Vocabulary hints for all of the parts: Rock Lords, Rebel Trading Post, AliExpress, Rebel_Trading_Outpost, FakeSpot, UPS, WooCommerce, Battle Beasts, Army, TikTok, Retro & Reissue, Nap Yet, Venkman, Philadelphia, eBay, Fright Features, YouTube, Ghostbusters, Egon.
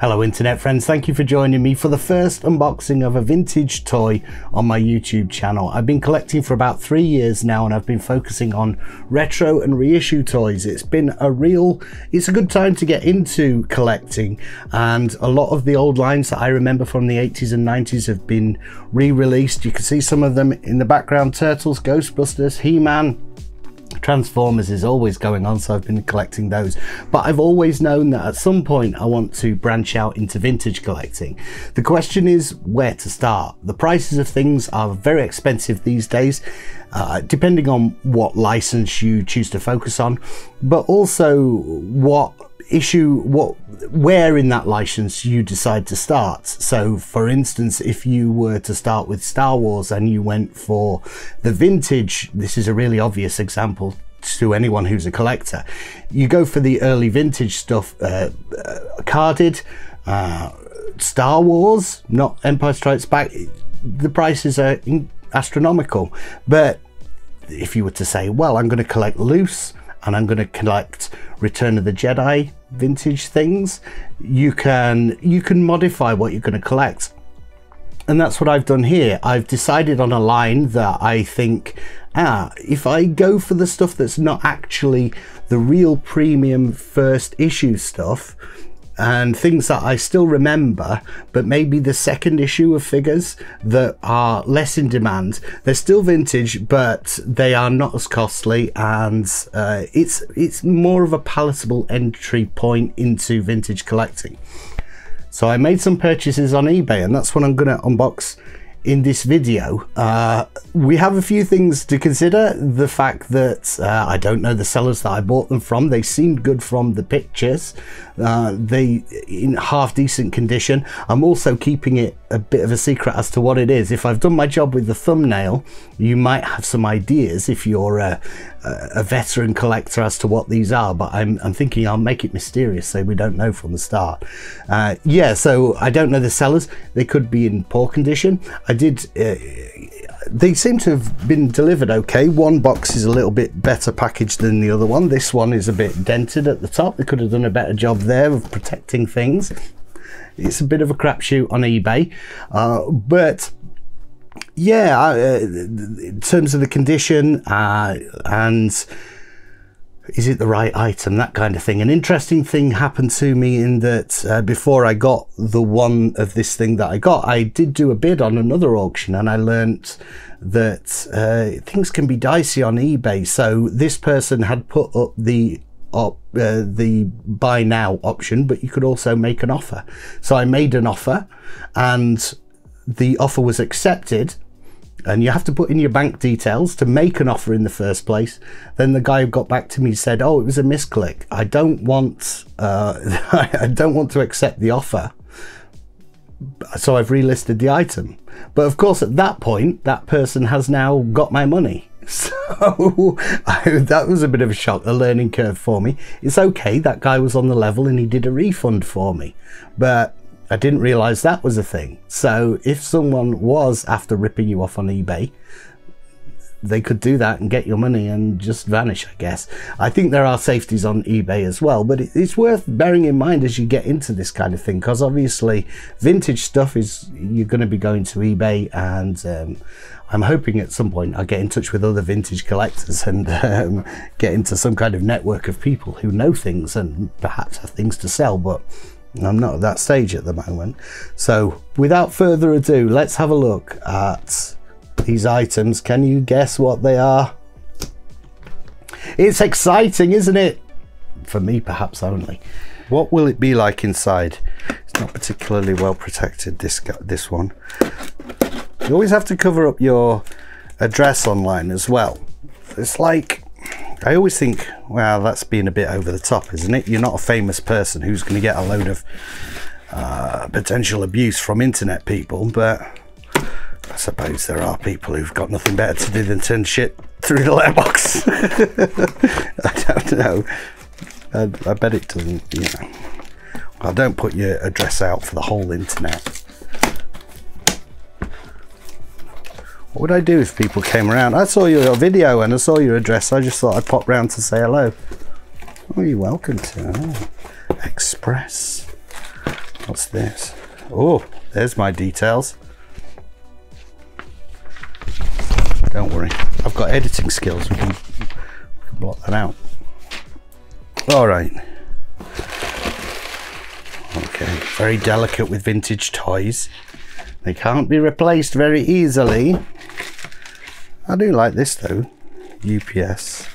Hello internet friends, thank you for joining me for the first unboxing of a vintage toy on my YouTube channel. I've been collecting for about 3 years now and I've been focusing on retro and reissue toys. It's been it's a good time to get into collecting, and a lot of the old lines that I remember from the 80s and 90s have been re-released. You can see some of them in the background: Turtles, Ghostbusters, He-Man, Transformers is always going on, so I've been collecting those. But I've always known that at some point I want to branch out into vintage collecting. The question is where to start. The prices of things are very expensive these days, depending on what license you choose to focus on, but also where in that license you decide to start. So for instance, if you were to start with Star Wars and you went for the vintage, this is a really obvious example to anyone who's a collector, you go for the early vintage stuff, carded Star Wars, not Empire Strikes Back. The prices are astronomical. But if you were to say, well, I'm going to collect loose and I'm going to collect Return of the Jedi vintage things, you can modify what you're going to collect. And that's what I've done here. I've decided on a line that I think, if I go for the stuff that's not actually the real premium first issue stuff, and things that I still remember, but maybe the second issue of figures that are less in demand. They're still vintage, but they are not as costly, and it's more of a palatable entry point into vintage collecting. So I made some purchases on eBay, and that's what I'm going to unbox in this video. We have a few things to consider. The fact that I don't know the sellers that I bought them from. They seemed good from the pictures. They in half decent condition. I'm also keeping it a bit of a secret as to what it is. If I've done my job with the thumbnail, you might have some ideas if you're a veteran collector as to what these are, but I'm thinking I'll make it mysterious so we don't know from the start. Yeah, so I don't know the sellers. They could be in poor condition. They seem to have been delivered okay. One box is a little bit better packaged than the other one. This one is a bit dented at the top. They could have done a better job there of protecting things. It's a bit of a crapshoot on eBay, but yeah, in terms of the condition and is it the right item, that kind of thing. An interesting thing happened to me in that before I got the one of this thing that I got, I did do a bid on another auction, and I learnt that things can be dicey on eBay. So this person had put up the buy now option, but you could also make an offer. So I made an offer, and the offer was accepted. And you have to put in your bank details to make an offer in the first place. Then the guy who got back to me said, oh, it was a misclick. I don't want to accept the offer. So I've relisted the item. But of course, at that point, that person has now got my money. So that was a bit of a shock, a learning curve for me. It's okay, that guy was on the level and he did a refund for me. But I didn't realize that was a thing. So if someone was after ripping you off on eBay, they could do that and get your money and just vanish, I guess. I think there are safeties on eBay as well, but it's worth bearing in mind as you get into this kind of thing, because obviously vintage stuff is, you're going to be going to eBay, and I'm hoping at some point I'll get in touch with other vintage collectors and get into some kind of network of people who know things and perhaps have things to sell, but I'm not at that stage at the moment. So without further ado, let's have a look at these items. Can you guess what they are? It's exciting, isn't it? For me, perhaps only. What will it be like inside? It's not particularly well protected, this one. You always have to cover up your address online as well. It's like, I always think, well, that's being a bit over the top, isn't it? You're not a famous person who's going to get a load of potential abuse from internet people, but I suppose there are people who've got nothing better to do than send shit through the letterbox. I don't know. I bet it doesn't, you know. Well, don't put your address out for the whole internet. What would I do if people came around? I saw your video and I saw your address. I just thought I'd pop round to say hello. Oh, you're welcome to Express. What's this? Oh, there's my details. Don't worry, I've got editing skills. We can block that out. All right. Okay, very delicate with vintage toys. They can't be replaced very easily. I do like this though. UPS.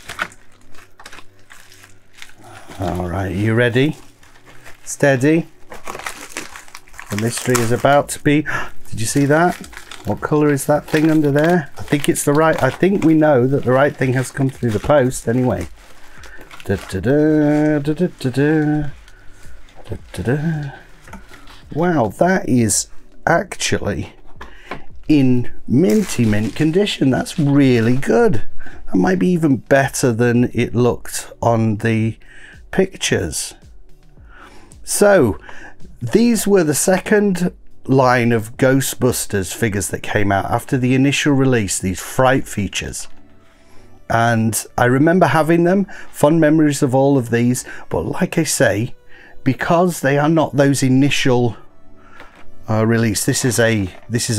All right, you ready? Steady. The mystery is about to be. Did you see that? What color is that thing under there? I think it's the right. I think we know that the right thing has come through the post anyway. Da, da, da, da, da, da, da, da, da. Wow, that is actually in minty mint condition. That's really good. That might be even better than it looked on the pictures. So these were the second line of Ghostbusters figures that came out after the initial release, these Fright Features. And I remember having them, fond memories of all of these, but like I say, because they are not those initial release, this is a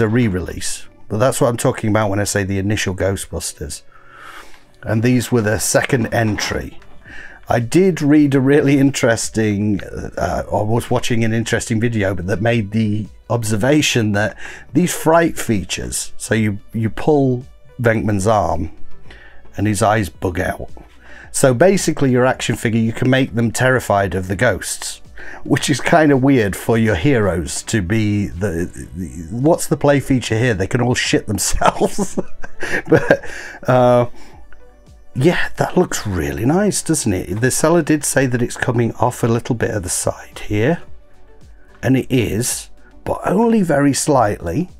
re-release. But that's what I'm talking about when I say the initial Ghostbusters. And these were the second entry. I did read a really interesting, I was watching an interesting video, but that made the observation that these Fright Features, so you pull Venkman's arm and his eyes bug out. So basically your action figure, you can make them terrified of the ghosts, which is kind of weird for your heroes to be what's the play feature here? They can all shit themselves. But yeah, that looks really nice, doesn't it? The seller did say that it's coming off a little bit of the side here, and it is, but only very slightly.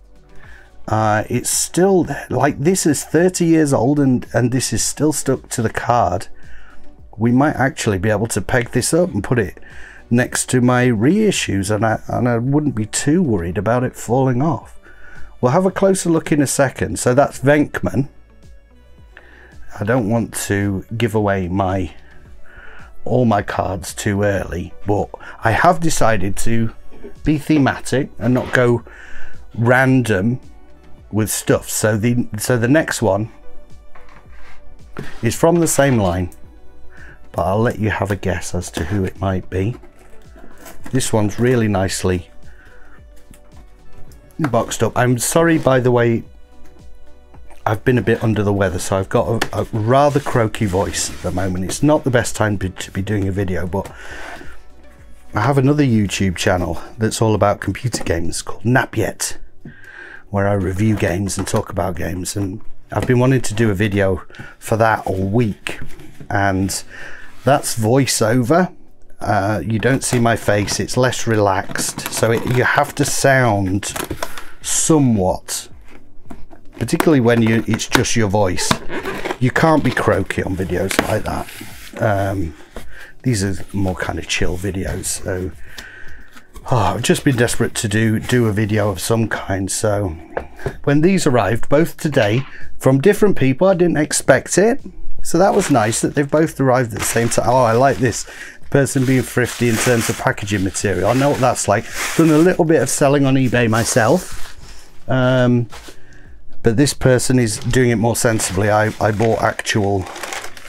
It's still there. Like, this is 30 years old and this is still stuck to the card. We might actually be able to peg this up and put it next to my reissues, and I wouldn't be too worried about it falling off. We'll have a closer look in a second. So that's Venkman. I don't want to give away all my cards too early, but I have decided to be thematic and not go random with stuff. So the next one is from the same line, but I'll let you have a guess as to who it might be. This one's really nicely boxed up. I'm sorry, by the way, I've been a bit under the weather, so I've got a rather croaky voice at the moment. It's not the best time to be doing a video, but I have another YouTube channel that's all about computer games called Nap Yet, where I review games and talk about games, and I've been wanting to do a video for that all week, and that's voiceover. You don't see my face, it's less relaxed, so you have to sound somewhat, particularly when it's just your voice. You can't be croaky on videos like that. These are more kind of chill videos, so I've just been desperate to do a video of some kind. So when these arrived, both today, from different people, I didn't expect it, so that was nice that they've both arrived at the same time. Oh, I like this person being thrifty in terms of packaging material. I know what that's like. Done a little bit of selling on eBay myself, but this person is doing it more sensibly. I bought actual,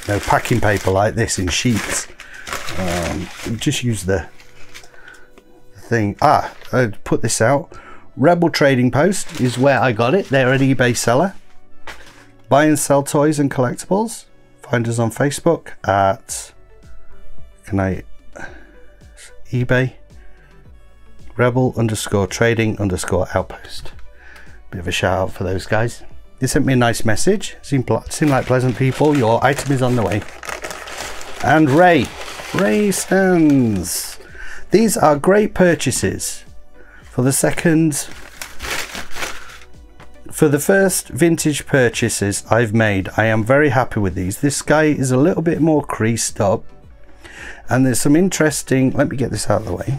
you know, packing paper like this in sheets. Just use the thing. I put this out. Rebel Trading Post is where I got it. They're an eBay seller. Buy and sell toys and collectibles. Find us on Facebook at eBay rebel_trading_outpost. Bit of a shout out for those guys. They sent me a nice message. Seem like pleasant people. Your item is on the way. And Ray stands. These are great purchases for the first vintage purchases I've made. I am very happy with these. This guy is a little bit more creased up, and there's some interesting, let me get this out of the way.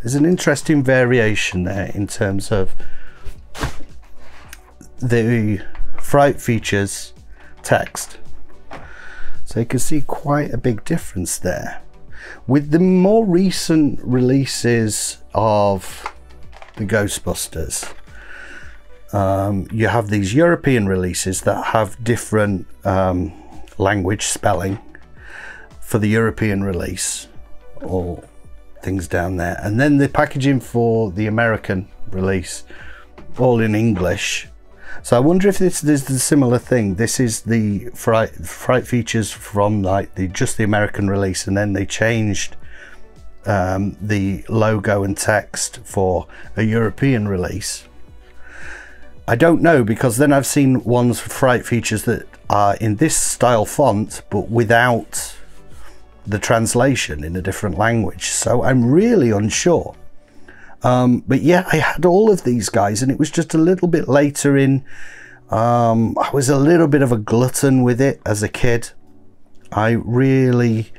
There's an interesting variation there in terms of the Fright Features text. So you can see quite a big difference there. With the more recent releases of the Ghostbusters, you have these European releases that have different language spelling for the European release or things down there, and then the packaging for the American release, all in English. So I wonder if this is the similar thing. This is the Fright Features from like just the American release, and then they changed the logo and text for a European release. I don't know, because then I've seen ones for Fright Features that are in this style font but without the translation in a different language, so I'm really unsure. But yeah, I had all of these guys, and it was just a little bit later in. I was a little bit of a glutton with it as a kid. I really,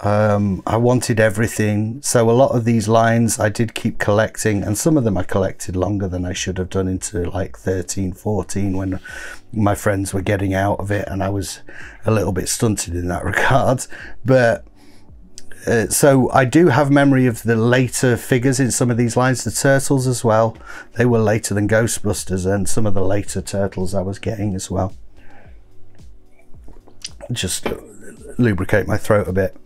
I wanted everything. So a lot of these lines I did keep collecting, and some of them I collected longer than I should have done, into like 13, 14 when my friends were getting out of it, and I was a little bit stunted in that regard. But so I do have memory of the later figures in some of these lines. The Turtles as well, they were later than Ghostbusters, and some of the later Turtles I was getting as well. Just lubricate my throat a bit.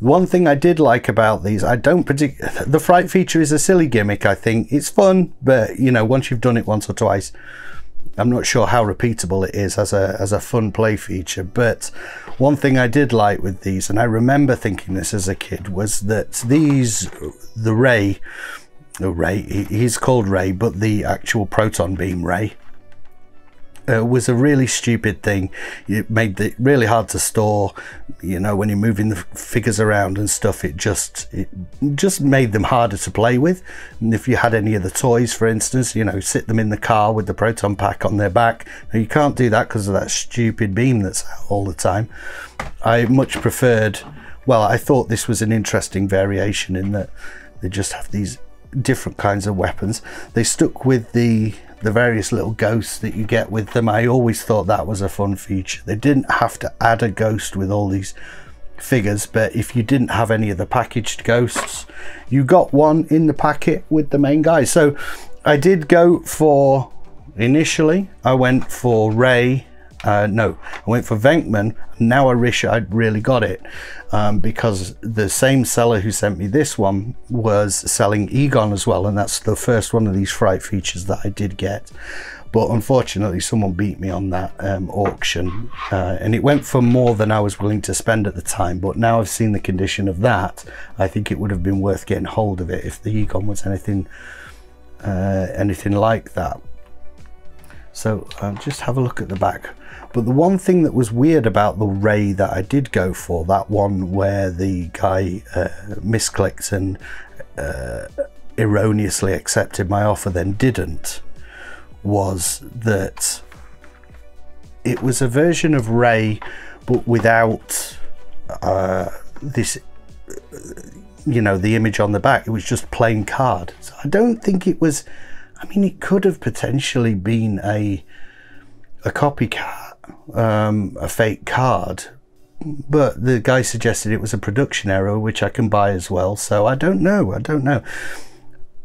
One thing I did like about these, I don't particularly, the Fright Feature is a silly gimmick, I think. It's fun, but you know, once you've done it once or twice, I'm not sure how repeatable it is as a fun play feature. But one thing I did like with these, and I remember thinking this as a kid, was that these, the Ray, he's called Ray, but the actual proton beam Ray, was a really stupid thing. It made it really hard to store, you know, when you're moving the figures around and stuff. It just made them harder to play with. And if you had any of the toys, for instance, you know, sit them in the car with the proton pack on their back, now you can't do that because of that stupid beam that's out all the time. I much preferred, well, I thought this was an interesting variation in that they just have these different kinds of weapons. They stuck with the various little ghosts that you get with them. I always thought that was a fun feature. They didn't have to add a ghost with all these figures, but if you didn't have any of the packaged ghosts, you got one in the packet with the main guy. So I did go for, initially, I went for Ray, I went for Venkman. Now I wish I'd really got it, because the same seller who sent me this one was selling Egon as well, and that's the first one of these Fright Features that I did get. But unfortunately, someone beat me on that auction, and it went for more than I was willing to spend at the time. But now I've seen the condition of that, I think it would have been worth getting hold of it if the Egon was anything, anything like that. So just have a look at the back. But the one thing that was weird about the Ray that I did go for, that one where the guy misclicked and erroneously accepted my offer then didn't, was that it was a version of Ray but without this, you know, the image on the back. It was just plain card. So I don't think it was, I mean, it could have potentially been a copycat, a fake card, but the guy suggested it was a production error, which I can buy as well. So I don't know. I don't know.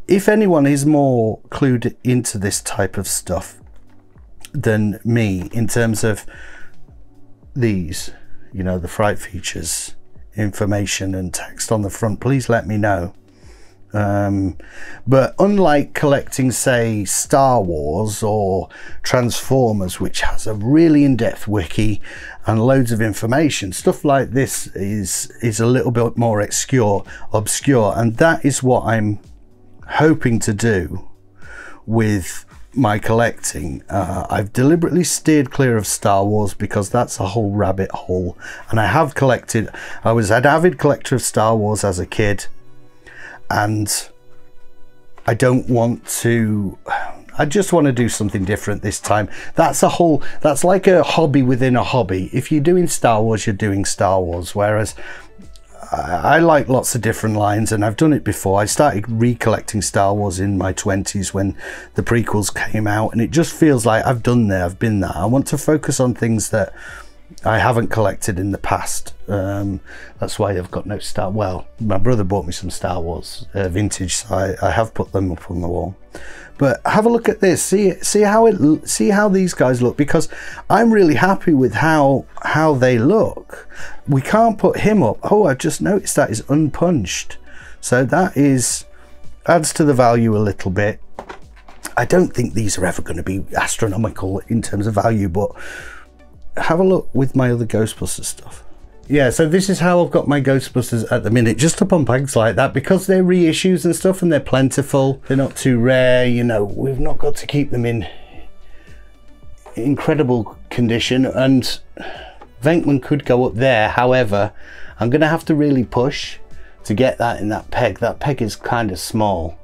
If anyone is more clued into this type of stuff than me in terms of these, you know, the Fright Features information and text on the front, please let me know. But unlike collecting, say, Star Wars or Transformers, which has a really in-depth wiki and loads of information, stuff like this is a little bit more obscure, and that is what I'm hoping to do with my collecting. I've deliberately steered clear of Star Wars because that's a whole rabbit hole, and I was an avid collector of Star Wars as a kid, and I don't want to, I just want to do something different this time. That's like a hobby within a hobby. If you're doing Star Wars, you're doing Star Wars, whereas I like lots of different lines, and I've done it before. I started recollecting Star Wars in my 20s when the prequels came out, and it just feels like I've been there. I want to focus on things that I haven't collected in the past. That's why I've got no Star. Well, my brother bought me some Star Wars vintage, so I have put them up on the wall. But have a look at this. See how these guys look, because I'm really happy with how they look. We can't put him up. Oh, I've just noticed that is unpunched, so that is adds to the value a little bit. I don't think these are ever going to be astronomical in terms of value, but have a look with my other Ghostbusters stuff. Yeah, so this is how I've got my Ghostbusters at the minute, just up on pegs like that, because they're reissues and stuff and they're plentiful. They're not too rare, you know, we've not got to keep them in incredible condition. And Venkman could go up there, however, I'm going to have to really push to get that in that peg. That peg is kind of small.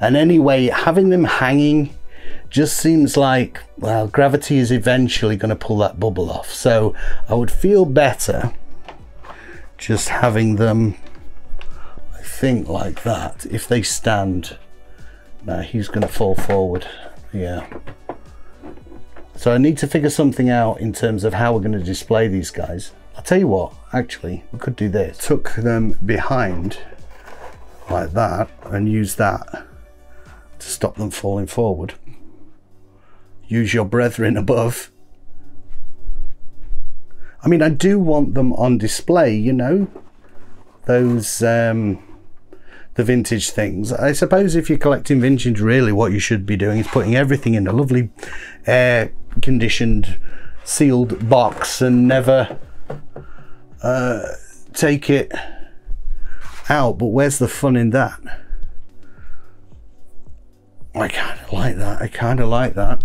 And anyway, having them hanging just seems like, well, gravity is eventually going to pull that bubble off. So I would feel better just having them, I think, like that, if they stand. Now he's going to fall forward. Yeah. So I need to figure something out in terms of how we're going to display these guys. I'll tell you what, actually, we could do this. Tuck them behind like that and use that to stop them falling forward. Use your brethren above. I mean, I do want them on display, you know, those the vintage things. I suppose if you're collecting vintage, really what you should be doing is putting everything in a lovely air conditioned sealed box and never take it out. But where's the fun in that? I kind of like that. I kind of like that.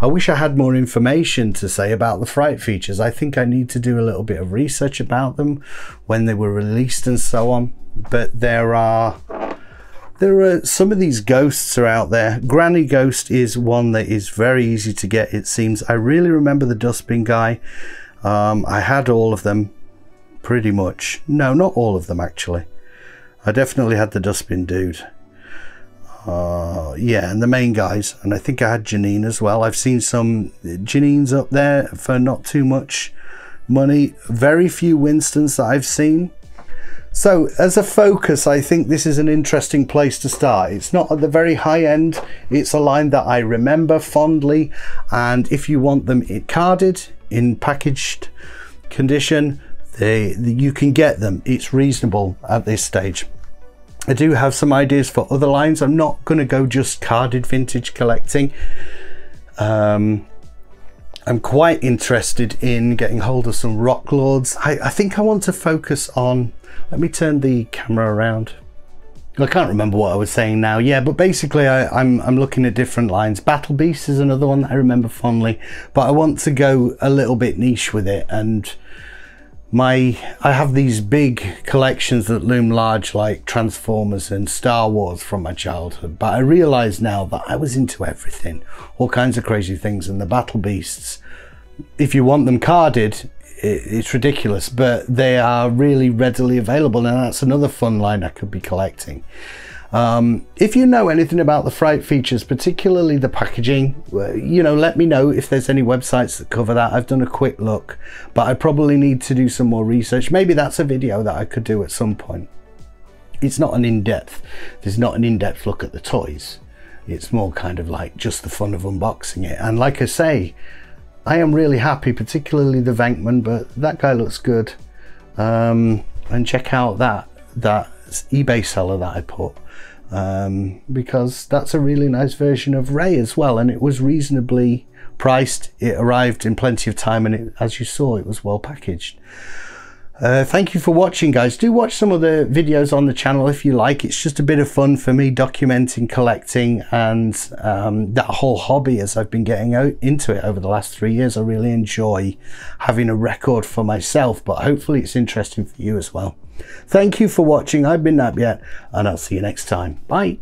I wish I had more information to say about the Fright Features. I think I need to do a little bit of research about them, when they were released and so on. But there are some of these ghosts are out there. Granny Ghost is one that is very easy to get, it seems. I really remember the dustbin guy. I had all of them, pretty much. No, not all of them, actually. I definitely had the dustbin dude. Yeah, and the main guys, and I think I had Janine as well. I've seen some Janines up there for not too much money. Very few Winstons that I've seen. So as a focus, I think this is an interesting place to start. It's not at the very high end. It's a line that I remember fondly, and if you want them carded in packaged condition, you can get them. It's reasonable at this stage. I do have some ideas for other lines. I'm not going to go just carded vintage collecting. I'm quite interested in getting hold of some Rock Lords. I think I want to focus on, let me turn the camera around. I can't remember what I was saying now. Yeah, but basically I'm looking at different lines. Battle Beasts is another one that I remember fondly, but I want to go a little bit niche with it. And I have these big collections that loom large, like Transformers and Star Wars from my childhood, but I realize now that I was into everything, all kinds of crazy things. And the Battle Beasts, if you want them carded, it's ridiculous, but they are really readily available, and that's another fun line I could be collecting. If you know anything about the Fright Features, particularly the packaging, you know, let me know if there's any websites that cover that. I've done a quick look, but I probably need to do some more research. Maybe that's a video that I could do at some point. It's not an in-depth, there's not an in-depth look at the toys. It's more kind of like just the fun of unboxing it. And like I say, I am really happy, particularly the Venkman, but that guy looks good. And check out that eBay seller that I put. Because that's a really nice version of Ray as well, and it was reasonably priced. It arrived in plenty of time, and as you saw, it was well packaged. Thank you for watching, guys. Do watch some of the videos on the channel if you like. It's just a bit of fun for me, documenting collecting and that whole hobby as I've been getting into it over the last 3 years. I really enjoy having a record for myself, but hopefully it's interesting for you as well. Thank you for watching. I've been Nap Yet, and I'll see you next time. Bye.